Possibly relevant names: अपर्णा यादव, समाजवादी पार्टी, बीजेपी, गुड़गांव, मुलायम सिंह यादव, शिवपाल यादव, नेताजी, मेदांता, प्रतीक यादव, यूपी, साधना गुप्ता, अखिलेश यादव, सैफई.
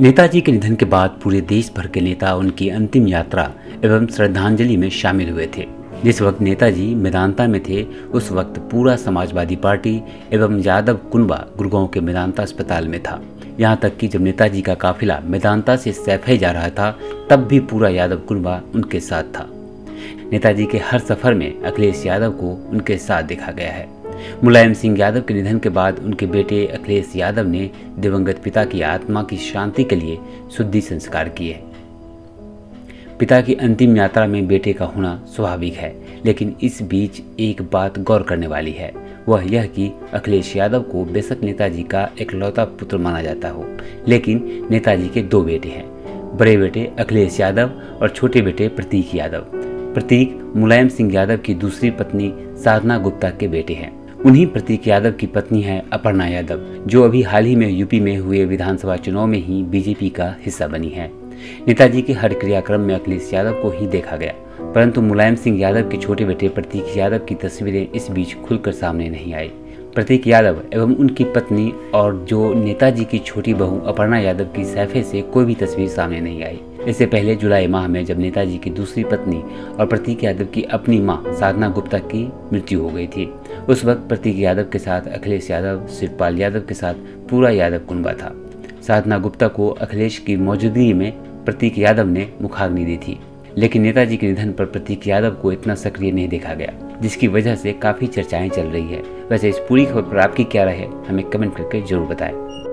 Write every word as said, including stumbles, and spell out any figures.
नेताजी के निधन के बाद पूरे देश भर के नेता उनकी अंतिम यात्रा एवं श्रद्धांजलि में शामिल हुए थे। जिस वक्त नेताजी मेदांता में थे, उस वक्त पूरा समाजवादी पार्टी एवं यादव कुनबा गुड़गांव के मेदांता अस्पताल में था। यहाँ तक कि जब नेताजी का काफिला मेदांता से सैफई जा रहा था, तब भी पूरा यादव कुनबा उनके साथ था। नेताजी के हर सफर में अखिलेश यादव को उनके साथ देखा गया है। मुलायम सिंह यादव के निधन के बाद उनके बेटे अखिलेश यादव ने दिवंगत पिता की आत्मा की शांति के लिए शुद्धि संस्कार किए। पिता की अंतिम यात्रा में बेटे का होना स्वाभाविक है, लेकिन इस बीच एक बात गौर करने वाली है, वह यह कि अखिलेश यादव को बेशक नेताजी का इकलौता पुत्र माना जाता हो, लेकिन नेताजी के दो बेटे हैं। बड़े बेटे अखिलेश यादव और छोटे बेटे प्रतीक यादव। प्रतीक मुलायम सिंह यादव की दूसरी पत्नी साधना गुप्ता के बेटे हैं। उन्हीं प्रतीक यादव की पत्नी है अपर्णा यादव, जो अभी हाल ही में यूपी में हुए विधानसभा चुनाव में ही बीजेपी का हिस्सा बनी है। नेताजी के हर क्रियाक्रम में अखिलेश यादव को ही देखा गया, परंतु मुलायम सिंह यादव के छोटे बेटे प्रतीक यादव की तस्वीरें इस बीच खुलकर सामने नहीं आई। प्रतीक यादव एवं उनकी पत्नी और जो नेताजी की छोटी बहू अपर्णा यादव की सैफे से कोई भी तस्वीर सामने नहीं आई। इससे पहले जुलाई माह में जब नेताजी की दूसरी पत्नी और प्रतीक यादव की अपनी मां साधना गुप्ता की मृत्यु हो गई थी, उस वक्त प्रतीक यादव के साथ अखिलेश यादव, शिवपाल यादव के साथ पूरा यादव कुनबा था। साधना गुप्ता को अखिलेश की मौजूदगी में प्रतीक यादव ने मुखाग्नि दी थी, लेकिन नेताजी के निधन पर प्रतीक यादव को इतना सक्रिय नहीं देखा गया, जिसकी वजह से काफ़ी चर्चाएं चल रही है। वैसे इस पूरी खबर पर आपकी क्या राय है, हमें कमेंट करके जरूर बताएं।